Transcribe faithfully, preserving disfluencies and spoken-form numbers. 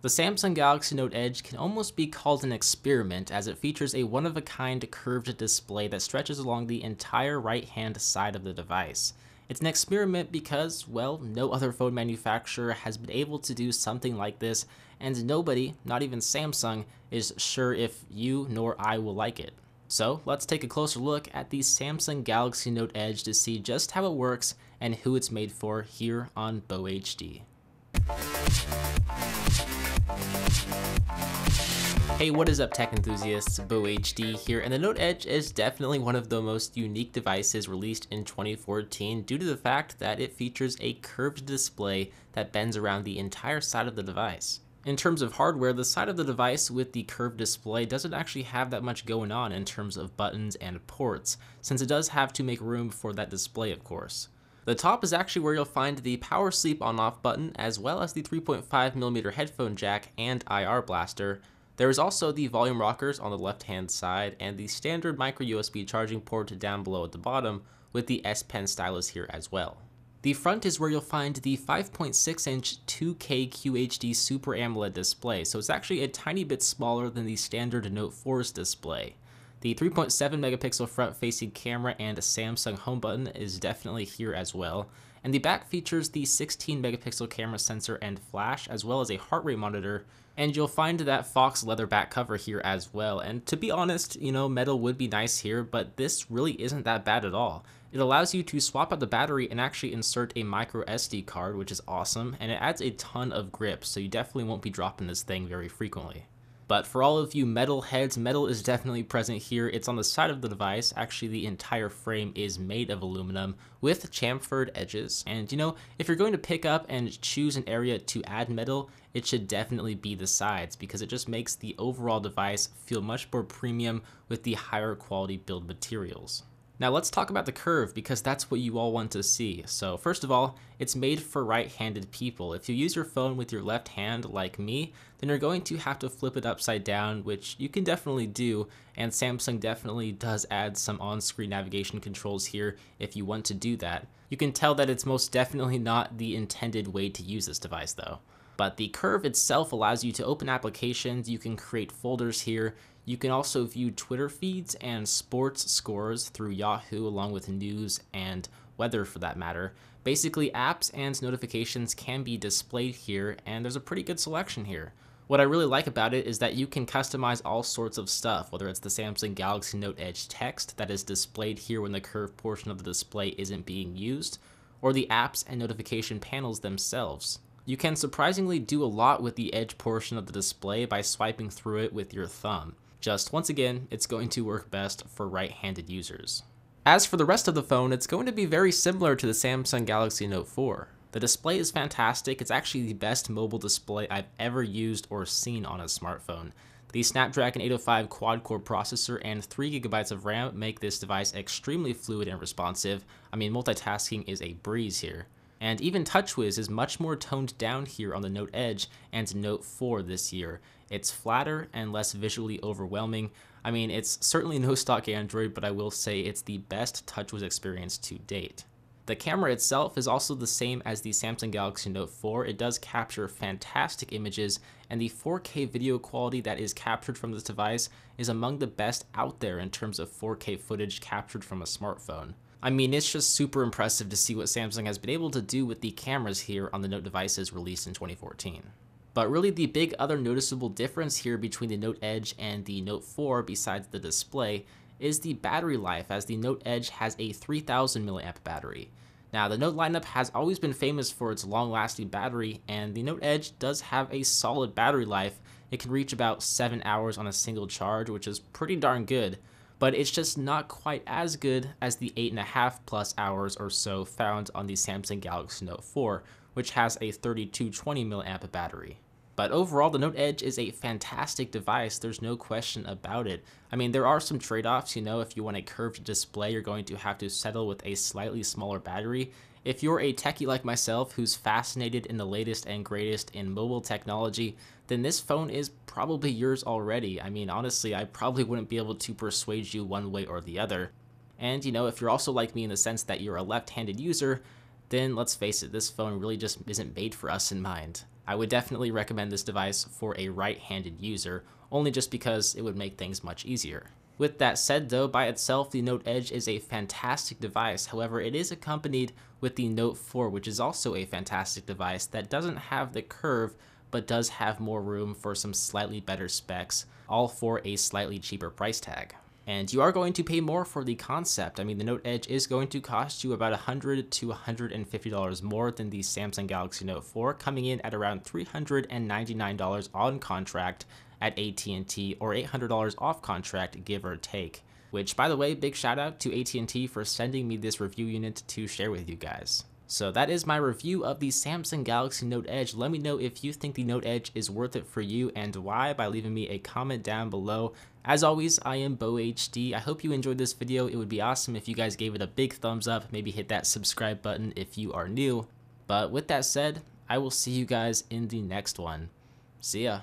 The Samsung Galaxy Note Edge can almost be called an experiment, as it features a one-of-a-kind curved display that stretches along the entire right-hand side of the device. It's an experiment because, well, no other phone manufacturer has been able to do something like this, and nobody, not even Samsung, is sure if you nor I will like it. So let's take a closer look at the Samsung Galaxy Note Edge to see just how it works and who it's made for here on BeauHD. Hey, what is up, tech enthusiasts? BeauHD here, and the Note Edge is definitely one of the most unique devices released in twenty fourteen due to the fact that it features a curved display that bends around the entire side of the device. In terms of hardware, the side of the device with the curved display doesn't actually have that much going on in terms of buttons and ports, since it does have to make room for that display, of course. The top is actually where you'll find the power sleep on-off button, as well as the three point five millimeter headphone jack and I R blaster. There is also the volume rockers on the left-hand side and the standard micro U S B charging port down below at the bottom, with the S Pen stylus here as well. The front is where you'll find the five point six inch two K Q H D Super AMOLED display, so it's actually a tiny bit smaller than the standard Note four's display. The three point seven megapixel front-facing camera and a Samsung home button is definitely here as well, and the back features the sixteen megapixel camera sensor and flash, as well as a heart rate monitor, and you'll find that fox leather back cover here as well. And to be honest, you know, metal would be nice here, but this really isn't that bad at all. It allows you to swap out the battery and actually insert a micro S D card, which is awesome, and it adds a ton of grip, so you definitely won't be dropping this thing very frequently. But for all of you metal heads, metal is definitely present here. It's on the side of the device. Actually, the entire frame is made of aluminum with chamfered edges. And you know, if you're going to pick up and choose an area to add metal, it should definitely be the sides, because it just makes the overall device feel much more premium with the higher quality build materials. Now let's talk about the curve, because that's what you all want to see. So first of all, it's made for right-handed people. If you use your phone with your left hand like me, then you're going to have to flip it upside down, which you can definitely do, and Samsung definitely does add some on-screen navigation controls here if you want to do that. You can tell that it's most definitely not the intended way to use this device though. But the curve itself allows you to open applications. You can create folders here. You can also view Twitter feeds and sports scores through Yahoo, along with news and weather for that matter. Basically, apps and notifications can be displayed here, and there's a pretty good selection here. What I really like about it is that you can customize all sorts of stuff, whether it's the Samsung Galaxy Note Edge text that is displayed here when the curved portion of the display isn't being used, or the apps and notification panels themselves. You can surprisingly do a lot with the edge portion of the display by swiping through it with your thumb. Just once again, it's going to work best for right-handed users. As for the rest of the phone, it's going to be very similar to the Samsung Galaxy Note four. The display is fantastic. It's actually the best mobile display I've ever used or seen on a smartphone. The Snapdragon eight oh five quad-core processor and three gigabytes of RAM make this device extremely fluid and responsive. I mean, multitasking is a breeze here. And even TouchWiz is much more toned down here on the Note Edge and Note four this year. It's flatter and less visually overwhelming. I mean, it's certainly no stock Android, but I will say it's the best TouchWiz experience to date. The camera itself is also the same as the Samsung Galaxy Note four. It does capture fantastic images, and the four K video quality that is captured from this device is among the best out there in terms of four K footage captured from a smartphone. I mean, it's just super impressive to see what Samsung has been able to do with the cameras here on the Note devices released in twenty fourteen. But really, the big other noticeable difference here between the Note Edge and the Note four, besides the display, is the battery life, as the Note Edge has a three thousand milliamp hour battery. Now, the Note lineup has always been famous for its long-lasting battery, and the Note Edge does have a solid battery life. It can reach about seven hours on a single charge, which is pretty darn good. But it's just not quite as good as the eight and a half plus hours or so found on the Samsung Galaxy Note four, which has a thirty-two twenty milliamp hour battery. But overall, the Note Edge is a fantastic device. There's no question about it. I mean, there are some trade-offs, you know. If you want a curved display, you're going to have to settle with a slightly smaller battery. If you're a techie like myself who's fascinated in the latest and greatest in mobile technology, then this phone is probably yours already. I mean, honestly, I probably wouldn't be able to persuade you one way or the other. And you know, if you're also like me in the sense that you're a left-handed user, then let's face it, this phone really just isn't made for us in mind. I would definitely recommend this device for a right-handed user, only just because it would make things much easier. With that said though, by itself the Note Edge is a fantastic device. However, it is accompanied with the Note four, which is also a fantastic device that doesn't have the curve but does have more room for some slightly better specs, all for a slightly cheaper price tag. And you are going to pay more for the concept. I mean, the Note Edge is going to cost you about one hundred to one hundred fifty dollars more than the Samsung Galaxy Note four, coming in at around three hundred ninety-nine dollars on contract at A T and T or eight hundred dollars off contract, give or take. Which, by the way, big shout out to A T and T for sending me this review unit to share with you guys. So that is my review of the Samsung Galaxy Note Edge. Let me know if you think the Note Edge is worth it for you and why by leaving me a comment down below. As always, I am BeauHD. I hope you enjoyed this video. It would be awesome if you guys gave it a big thumbs up. Maybe hit that subscribe button if you are new. But with that said, I will see you guys in the next one. See ya.